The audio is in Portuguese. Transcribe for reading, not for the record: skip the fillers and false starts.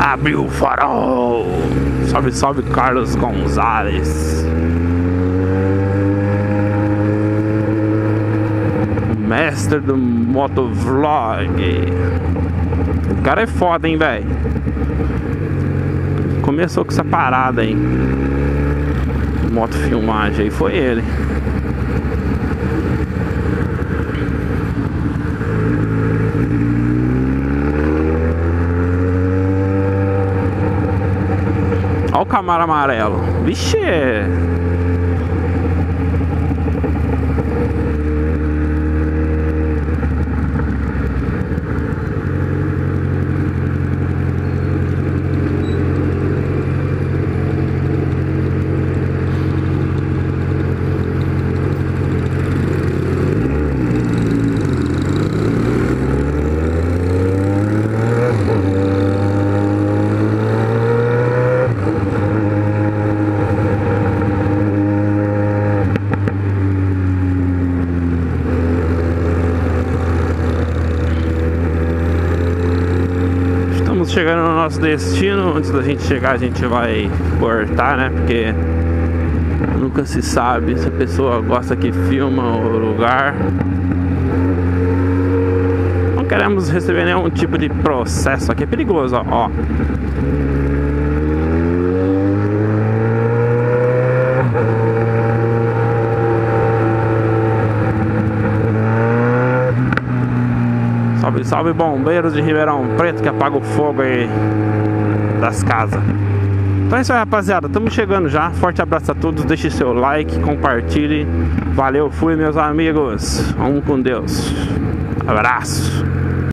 Abriu o farol. Salve, salve, Carlos Gonzalez. Mestre do motovlog. O cara é foda, hein, velho. Começou com essa parada aí, motofilmagem aí, foi ele. Olha o Camaro amarelo. Vixe! Chegando no nosso destino. Antes da gente chegar, a gente vai cortar, né? Porque nunca se sabe se a pessoa gosta que filma o lugar. Não queremos receber nenhum tipo de processo aqui, é perigoso, ó. Salve, salve, bombeiros de Ribeirão Preto, que apaga o fogo aí das casas. Então é isso aí, rapaziada, estamos chegando já. Forte abraço a todos, deixe seu like, compartilhe. Valeu, fui, meus amigos. Vamos com Deus. Abraço.